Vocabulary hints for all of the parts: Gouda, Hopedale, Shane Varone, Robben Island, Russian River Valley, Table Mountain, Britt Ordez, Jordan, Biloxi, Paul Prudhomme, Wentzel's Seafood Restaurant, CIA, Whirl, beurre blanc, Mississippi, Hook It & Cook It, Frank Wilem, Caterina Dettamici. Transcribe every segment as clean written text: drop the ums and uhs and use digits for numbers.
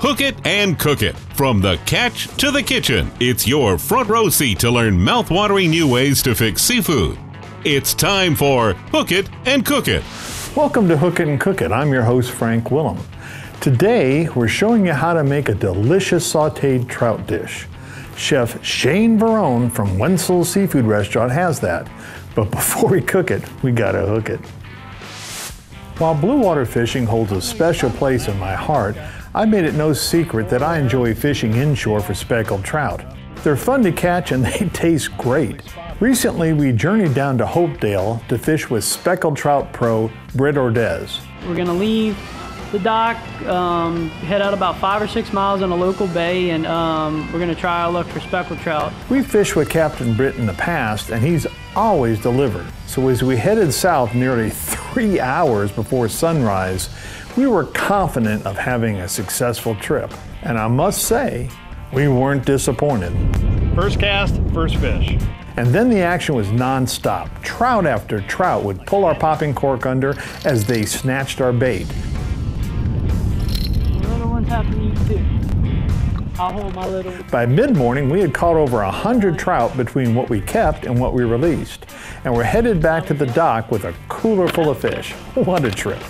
Hook it and cook it. From the catch to the kitchen, it's your front row seat to learn mouth-watering new ways to fix seafood. It's time for Hook It and Cook It. Welcome to Hook It and Cook It. I'm your host, Frank Wilem. Today, we're showing you how to make a delicious sauteed trout dish. Chef Shane Varone from Wentzel's Seafood Restaurant has that. But before we cook it, we gotta hook it. While blue water fishing holds a special place in my heart, I made it no secret that I enjoy fishing inshore for speckled trout. They're fun to catch and they taste great. Recently, we journeyed down to Hopedale to fish with speckled trout pro Britt Ordez. We're gonna leave the dock, head out about 5 or 6 miles in a local bay, and we're gonna try our luck for speckled trout. We've fished with Captain Britt in the past, and he's always delivered. So as we headed south nearly 3 hours before sunrise, we were confident of having a successful trip. And I must say, we weren't disappointed. First cast, first fish. And then the action was nonstop. Trout after trout would pull our popping cork under as they snatched our bait. By mid-morning, we had caught over 100 trout between what we kept and what we released, and we're headed back to the dock with a cooler full of fish. What a trip.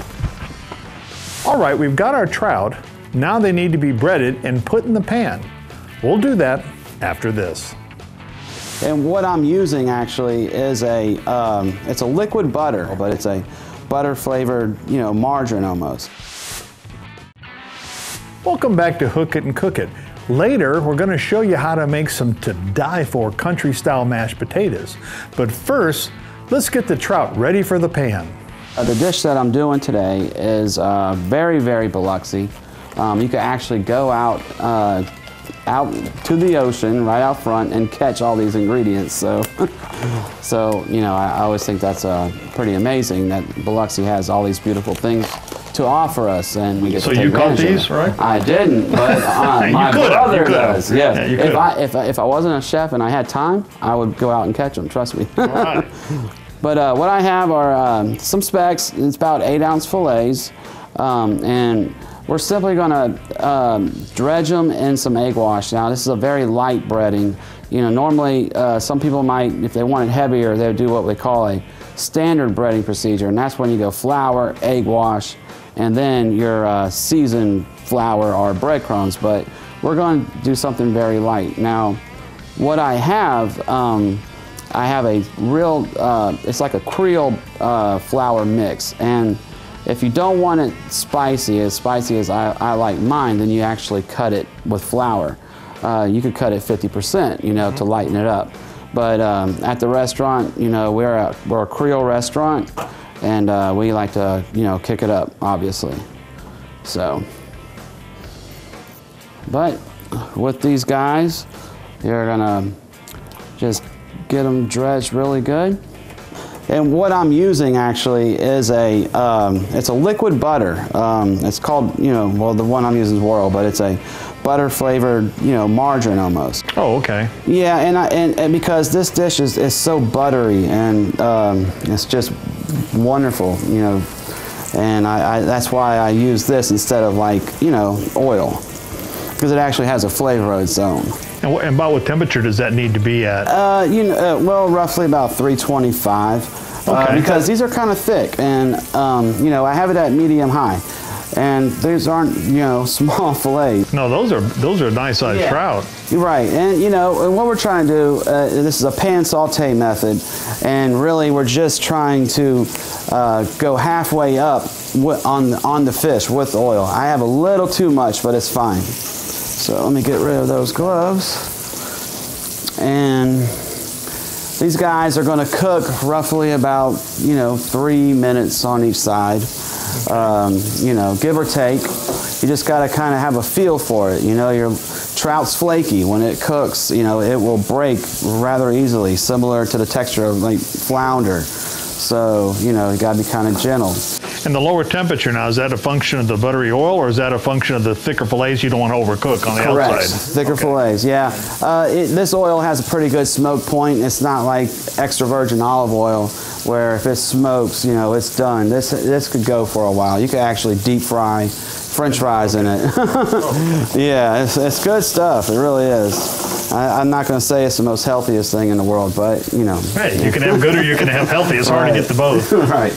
All right, we've got our trout. Now they need to be breaded and put in the pan. We'll do that after this. And what I'm using actually is it's a liquid butter, but it's a butter-flavored, margarine almost. Welcome back to Hook It and Cook It. Later, we're going to show you how to make some to-die-for country-style mashed potatoes. But first, let's get the trout ready for the pan. The dish that I'm doing today is very, very Biloxi. You can actually go out to the ocean right out front and catch all these ingredients. So, I always think that's pretty amazing that Biloxi has all these beautiful things to offer us, and we get so to take advantage. So you caught these, right? I didn't, but my brother does. Yes. Yeah, you if I wasn't a chef and I had time, I would go out and catch them. Trust me. All right. But what I have are some specks. It's about 8-ounce fillets, and we're simply going to dredge them in some egg wash. Now this is a very light breading. Normally some people might, if they want it heavier, they would do what we call a standard breading procedure, and that's when you go flour, egg wash, and then your seasoned flour or breadcrumbs, but we're going to do something very light. Now, what I have a real, it's like a Creole flour mix, and if you don't want it spicy as I like mine, then you actually cut it with flour. You could cut it 50%, to lighten it up. But at the restaurant, we're a Creole restaurant, and we like to, kick it up, obviously. So, but with these guys, you're gonna just get them dredged really good. And what I'm using actually is it's a liquid butter. It's called, the one I'm using is Whirl, but it's a butter flavored, margarine almost. Oh, okay. Yeah, and because this dish is so buttery, and it's just wonderful, and I that's why I use this instead of oil, because it actually has a flavor of its own. And about what temperature does that need to be at? Roughly about 325, okay. Because these are kind of thick, and I have it at medium high, and these aren't small fillets. No, those are nice sized trout. Right, and and what we're trying to do, this is a pan saute method, and really we're just trying to go halfway up on the fish with oil. I have a little too much, but it's fine. So let me get rid of those gloves. And these guys are going to cook roughly about 3 minutes on each side, give or take. You just got to kind of have a feel for it. Your trout's flaky. When it cooks, it will break rather easily, similar to the texture of flounder. So you got to be kind of gentle. And the lower temperature now, is that a function of the buttery oil, or is that a function of the thicker fillets you don't want to overcook on the outside? Thicker fillets, yeah. This oil has a pretty good smoke point. It's not like extra virgin olive oil where if it smokes, it's done. This could go for a while. You could actually deep fry french fries in it. Yeah, it's good stuff. It really is. I'm not going to say it's the most healthiest thing in the world, but, you know. Hey, you can have good or you can have healthy. It's hard to get the both. Right.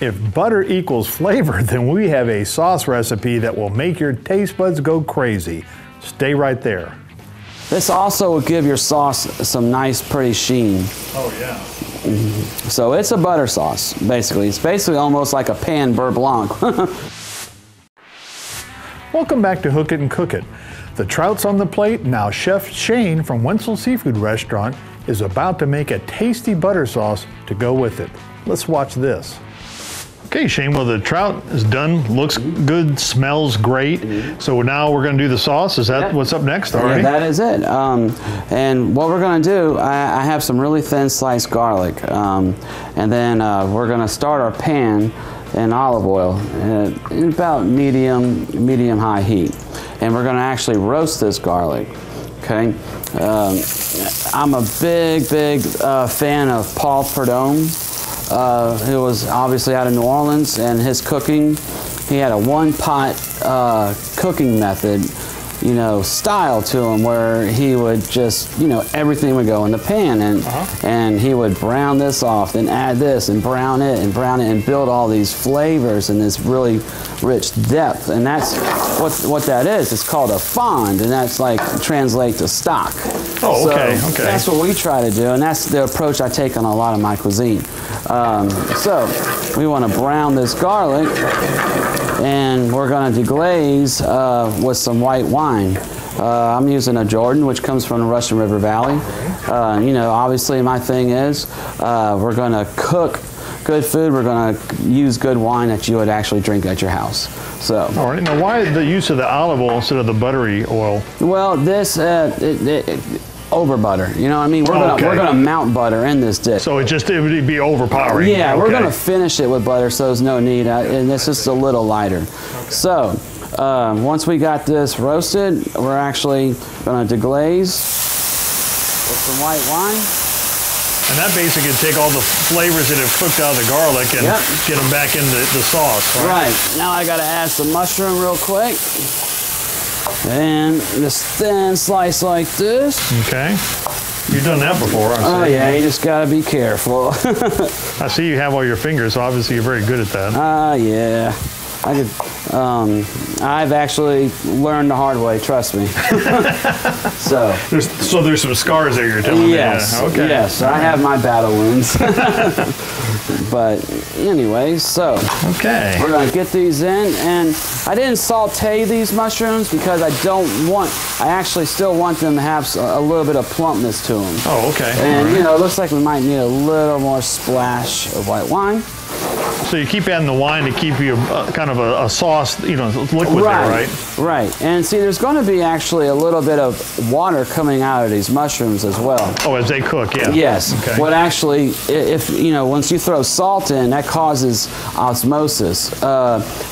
If butter equals flavor, then we have a sauce recipe that will make your taste buds go crazy. Stay right there. This also will give your sauce some nice, pretty sheen. Oh, yeah. Mm-hmm. So it's a butter sauce, basically. It's basically almost like a pan beurre blanc. Welcome back to Hook It and Cook It. The trout's on the plate. Now Chef Shane from Wentzel's Seafood Restaurant is about to make a tasty butter sauce to go with it. Let's watch this. Okay, Shane, well, the trout is done, looks good, smells great. So now we're gonna do the sauce. Is that what's up next already? Yeah, that is it. And what we're gonna do, I have some really thin sliced garlic. And then we're gonna start our pan in olive oil in about medium high heat. And we're gonna actually roast this garlic, okay? I'm a big fan of Paul Prudhomme. Who was obviously out of New Orleans, and his cooking, he had a one-pot cooking method, you know, style to him, where he would just, you know, everything would go in the pan, and and he would brown this off, then add this, and brown it, and build all these flavors and this really rich depth. And that's what that is. It's called a fond, and that's like translate to stock. Oh, okay, so that's what we try to do, and that's the approach I take on a lot of my cuisine. So we want to brown this garlic, and we're going to deglaze with some white wine. I'm using a Jordan, which comes from the Russian River Valley. You know, obviously my thing is we're going to cook good food. We're going to use good wine that you would actually drink at your house. So. All right. Now, why the use of the olive oil instead of the buttery oil? Well, this over butter. You know what I mean? We're gonna mount butter in this dish. So it would be overpowering. Yeah, we're gonna finish it with butter, so there's no need. And it's just a little lighter. Okay. So once we got this roasted, we're actually gonna deglaze with some white wine. And that basically would take all the flavors that have cooked out of the garlic and get them back into the sauce. Right? Right. Now I gotta add some mushroom real quick. And this thin slice like this. Okay. You've done that before, I see. Oh yeah, you just gotta be careful. I see you have all your fingers, so obviously you're very good at that. Yeah. I could, I've actually learned the hard way, trust me. So. There's some scars there, you're telling me. Okay. Yes, I have my battle wounds. But anyway, so we're gonna get these in, and I didn't saute these mushrooms because I actually still want them to have a little bit of plumpness to them. Oh, okay. And you know, it looks like we might need a little more splash of white wine. So you keep adding the wine to keep you kind of a sauce, you know, liquid there, right? Right. And see, there's going to be actually a little bit of water coming out of these mushrooms as well. Oh, as they cook, yeah. Yes. Okay. What actually, if you know, once you throw salt in, that causes osmosis,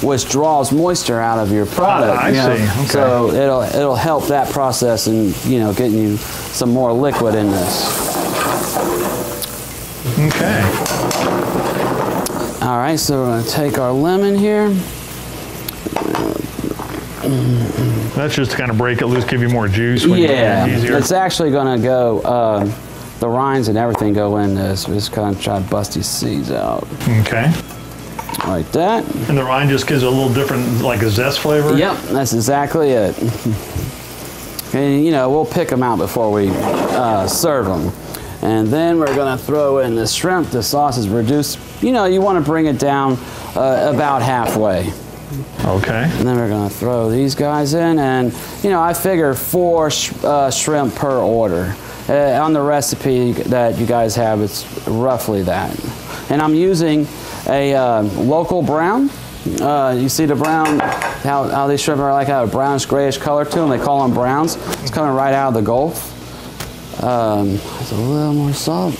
which draws moisture out of your product. Ah, I see. Okay. So it'll help that process and, you know, getting you some more liquid in this. Okay. All right, so we're gonna take our lemon here. That's just to kind of break it loose, give you more juice. When you easier. It's actually gonna go, the rinds and everything go in this. We're just gonna try to bust these seeds out. Okay. Like that. And the rind just gives it a little different, like a zest flavor? Yep, that's exactly it. And you know, we'll pick them out before we serve them. And then we're gonna throw in the shrimp. The sauce is reduced. You know, you wanna bring it down about halfway. Okay. And then we're gonna throw these guys in, and you know, I figure 4 shrimp per order. On the recipe that you guys have, it's roughly that. And I'm using a local brown. You see the brown, how these shrimp are like a brownish grayish color to them. They call them browns. It's coming right out of the Gulf. There's a little more salt.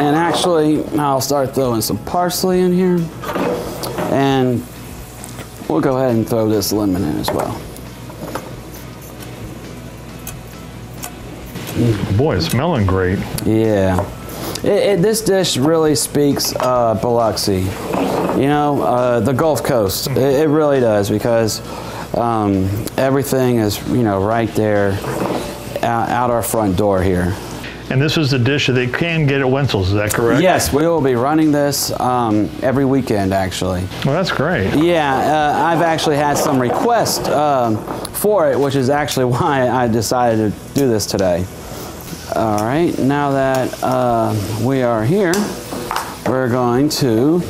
And actually, I'll start throwing some parsley in here. And we'll go ahead and throw this lemon in as well. Boy, it's smelling great. Yeah. This dish really speaks Biloxi. you know, the Gulf Coast. It really does, because everything is, you know, right there out our front door here. And this is the dish that they can get at Wentzel's, is that correct? Yes, we will be running this every weekend, actually. Well, that's great. Yeah, I've actually had some requests for it, which is actually why I decided to do this today. All right, now that we are here, we're going to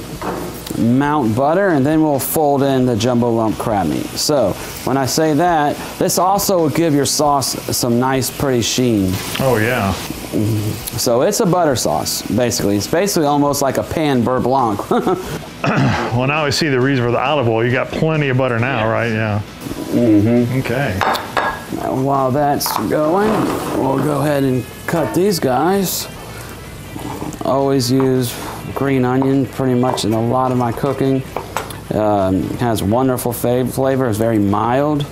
mount butter, and then we'll fold in the jumbo lump crab meat. So when I say that, this also will give your sauce some nice, pretty sheen. Oh, yeah. Mm-hmm. So it's a butter sauce, basically. It's basically almost like a pan beurre blanc. Well, now I see the reason for the olive oil. You got plenty of butter now, yeah. Right? Yeah. Mm-hmm. Okay. Now, while that's going, we'll go ahead and cut these guys. Always use green onion pretty much in a lot of my cooking. Has wonderful flavor. It's very mild,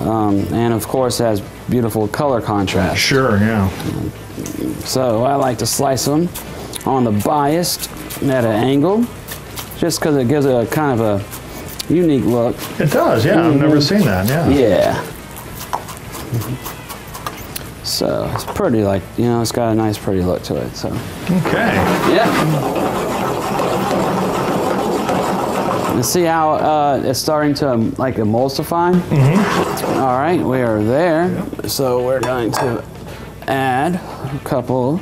and of course has beautiful color contrast. Sure, yeah. So I like to slice them on the biased at an angle, just because it gives it a kind of a unique look. It does, yeah. I've never seen that. Yeah. Yeah. So it's pretty, like, you know, it's got a nice pretty look to it, so. Okay. Yeah. And see how it's starting to like emulsify? Mm-hmm. All right, we are there. Yep. So we're going to add a couple,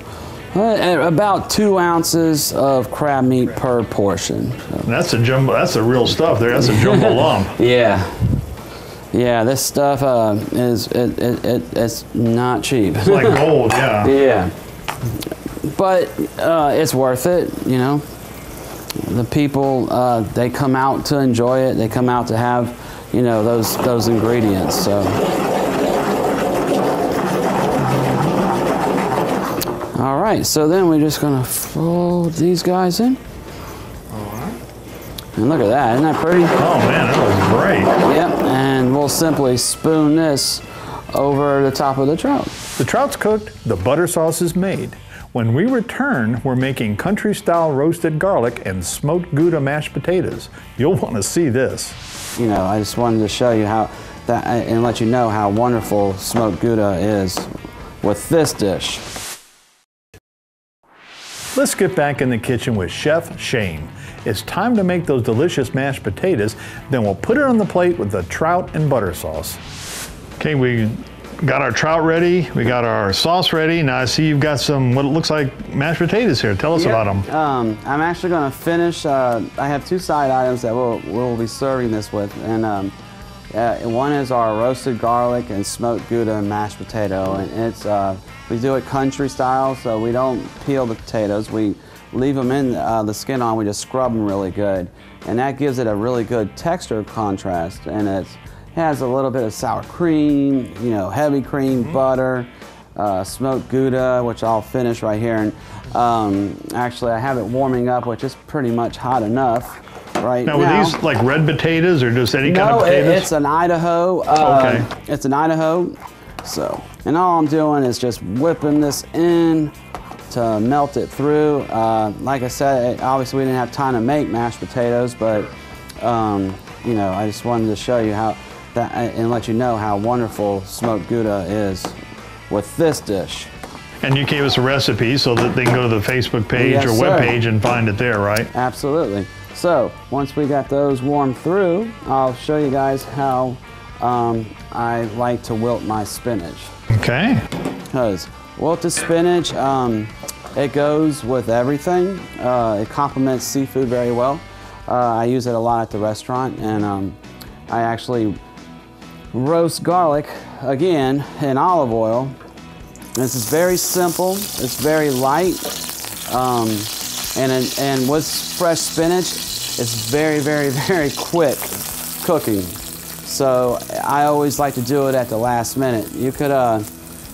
about 2 ounces of crab meat per portion. So. That's a jumbo, that's the real stuff there. That's a jumbo lump. Yeah. Yeah, this stuff it's not cheap. It's like gold, yeah. Yeah, but it's worth it. You know, the people they come out to enjoy it. They come out to have, you know, those ingredients. So, all right. So then we're just gonna fold these guys in. All right. And look at that! Isn't that pretty? Oh man, that was great. Yep. And we'll simply spoon this over the top of the trout. The trout's cooked, the butter sauce is made. When we return, we're making country-style roasted garlic and smoked Gouda mashed potatoes. You'll want to see this. You know, I just wanted to show you how, that, and let you know how wonderful smoked Gouda is with this dish. Let's get back in the kitchen with Chef Shane. It's time to make those delicious mashed potatoes, then we'll put it on the plate with the trout and butter sauce. Okay, we got our trout ready, we got our sauce ready. Now I see you've got some, what it looks like, mashed potatoes here. Tell us about them. I'm actually gonna finish, I have 2 side items that we'll be serving this with. And one is our roasted garlic and smoked Gouda mashed potato. And it's, we do it country style, so we don't peel the potatoes. We leave them in the skin on, we just scrub them really good. And that gives it a really good texture contrast. And it has a little bit of sour cream, you know, heavy cream, butter, smoked Gouda, which I'll finish right here. And actually, I have it warming up, which is pretty much hot enough. Right now, were these like red potatoes or just any kind of potatoes? No, it's an Idaho. Okay. It's an Idaho. So, and all I'm doing is just whipping this in to melt it through. Like I said, obviously we didn't have time to make mashed potatoes, but you know, I just wanted to show you how that, and let you know how wonderful smoked Gouda is with this dish. And you gave us a recipe so that they can go to the Facebook page or webpage and find it there, right? Absolutely. So once we got those warmed through, I'll show you guys how I like to wilt my spinach. Okay. Because wilted spinach, it goes with everything. It complements seafood very well. I use it a lot at the restaurant, and I actually roast garlic, again, in olive oil. This is very simple, it's very light, and with fresh spinach, it's very, very, very quick cooking. So I always like to do it at the last minute. You could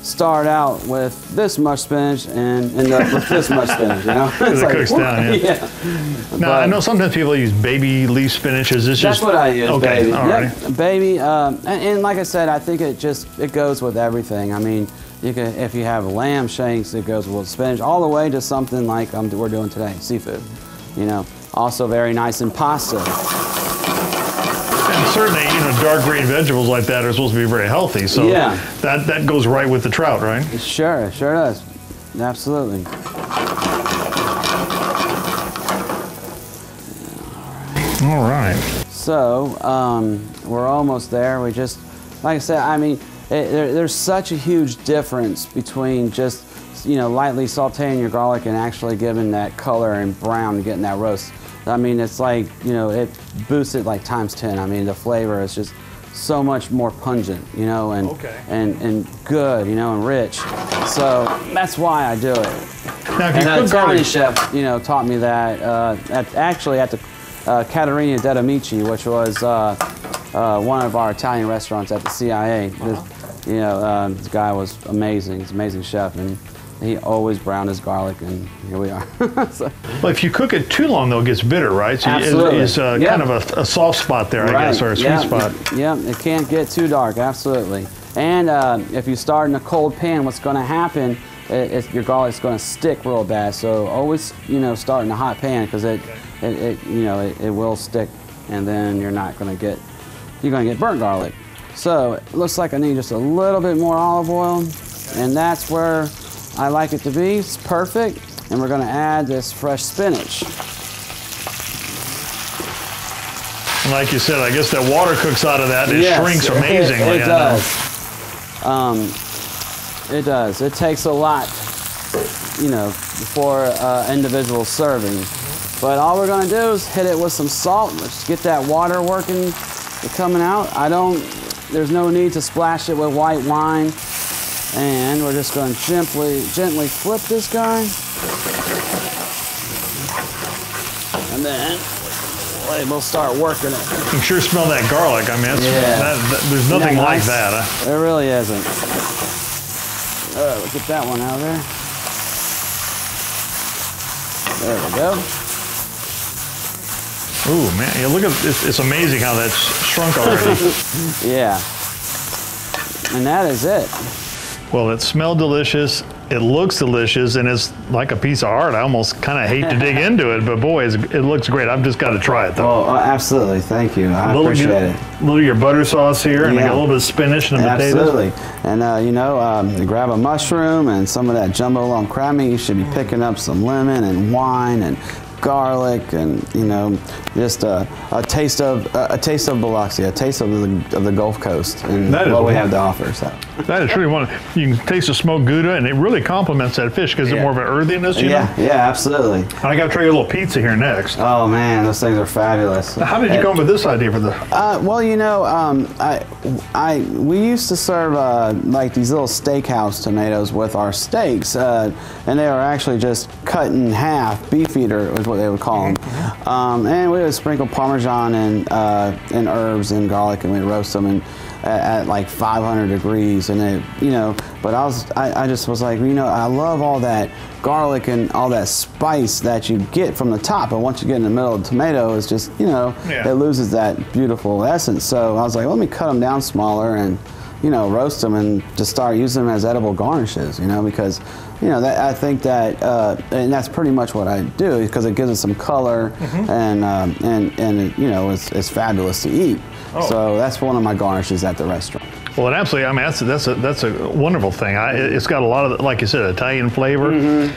start out with this much spinach and end up with this much spinach, you know? It's like, cooks down, yeah. Now, I know sometimes people use baby leaf spinach. Is this just... That's what I use, okay, baby. All right. Yep, baby, and like I said, I think it goes with everything. I mean, you can, if you have lamb shanks, it goes with spinach, all the way to something like we're doing today, seafood, you know? Also very nice in pasta. And certainly, you know, dark green vegetables like that are supposed to be very healthy, so yeah, that goes right with the trout, right? Sure, sure does. Absolutely. All right. So, we're almost there. We just, like I said, I mean, there's such a huge difference between just, you know, lightly sauteing your garlic and actually giving that color and brown and getting that roast. I mean, it's like, you know, it boosts it like times 10. I mean, the flavor is just so much more pungent, you know, and okay, and good, you know, and rich. So that's why I do it. Now, if and the Italian chef, you know, taught me that actually at the Caterina Dettamici, which was one of our Italian restaurants at the CIA. This, you know, this guy was amazing. He's an amazing chef, and he always browned his garlic, and here we are. So. Well, if you cook it too long, though, it gets bitter, right? So absolutely. It's yep, kind of a soft spot there, right, I guess, or a sweet yep spot. Yeah, it can't get too dark, absolutely. And if you start in a cold pan, what's going to happen is your garlic's going to stick real bad. So always, you know, start in a hot pan, because it will stick, and then you're going to get burnt garlic. So it looks like I need just a little bit more olive oil, and that's where I like it to be. It's perfect. And we're going to add this fresh spinach. Like you said, I guess that water cooks out of that. It yes, shrinks amazingly. It does. It does. It takes a lot, you know, for individual serving. But all we're going to do is hit it with some salt. Let's get that water working, coming out. There's no need to splash it with white wine. And we're just going to gently flip this guy. And then we'll start working it. You sure smell that garlic. I mean, there's nothing like that. Huh? There really isn't. All right, we'll get that one out of there. There we go. Ooh, man, yeah, look at it's amazing how that's shrunk already. Yeah. And that is it. Well, it smelled delicious, it looks delicious, and it's like a piece of art. I almost kind of hate to dig into it, but boy, it looks great. I've just got to try it, though. Oh, absolutely. Thank you. I appreciate it. A little of your butter sauce here, and a little bit of spinach and potatoes. Absolutely. And, you know, grab a mushroom and some of that jumbo long crab meat. You should be picking up some lemon and wine and garlic, and, you know, just a taste of Biloxi, a taste of the Gulf Coast, and that what we have to offer. So that is really wonderful. You can taste the smoked gouda, and it really complements that fish, because it's more of an earthiness. You know? Yeah, absolutely. And I got to try your little pizza here next. Oh man, those things are fabulous. Now, how did you come up with this idea for the? Well, you know, we used to serve like these little steakhouse tomatoes with our steaks, and they were actually just cut in half, beef eater was what they would call them. And we would sprinkle Parmesan and herbs and garlic, and we'd roast them at like 500 degrees. And they, you know, but I just was like, you know, I love all that garlic and all that spice that you get from the top. And once you get in the middle of the tomato, it's just, you know, it loses that beautiful essence. So I was like, let me cut them down smaller and, you know, roast them and just start using them as edible garnishes, you know, because, you know, that, I think that, and that's pretty much what I do, because it gives it some color and it, you know, it's fabulous to eat. Oh. So that's one of my garnishes at the restaurant. Well, and absolutely, I mean, that's a wonderful thing. It's got a lot of, like you said, Italian flavor.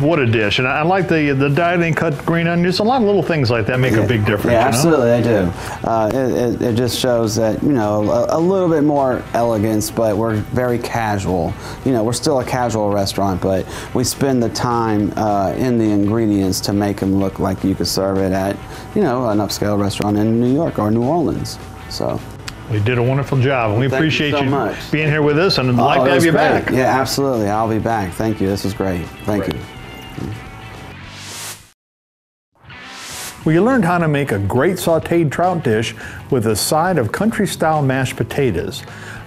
What a dish. And I like the diced cut green onions. A lot of little things like that make a big difference. Yeah, absolutely, they do. It just shows that, you know, a little bit more elegance, but we're very casual. You know, we're still a casual restaurant, but we spend the time in the ingredients to make them look like you could serve it at, you know, an upscale restaurant in New York or New Orleans. So. You did a wonderful job, and we appreciate you being here with us, and I'd like to have you back. Yeah, absolutely. I'll be back. Thank you. This was great. Thank you. Well, you learned how to make a great sauteed trout dish with a side of country-style mashed potatoes.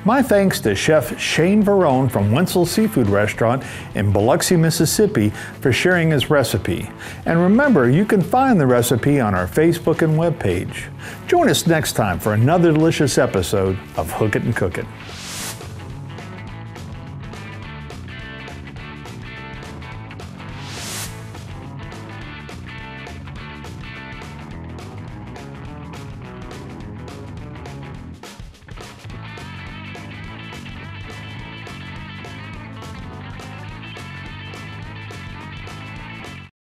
My thanks to Chef Shane Varone from Wentzel's Seafood Restaurant in Biloxi, Mississippi, for sharing his recipe. And remember, you can find the recipe on our Facebook and webpage. Join us next time for another delicious episode of Hook It and Cook It.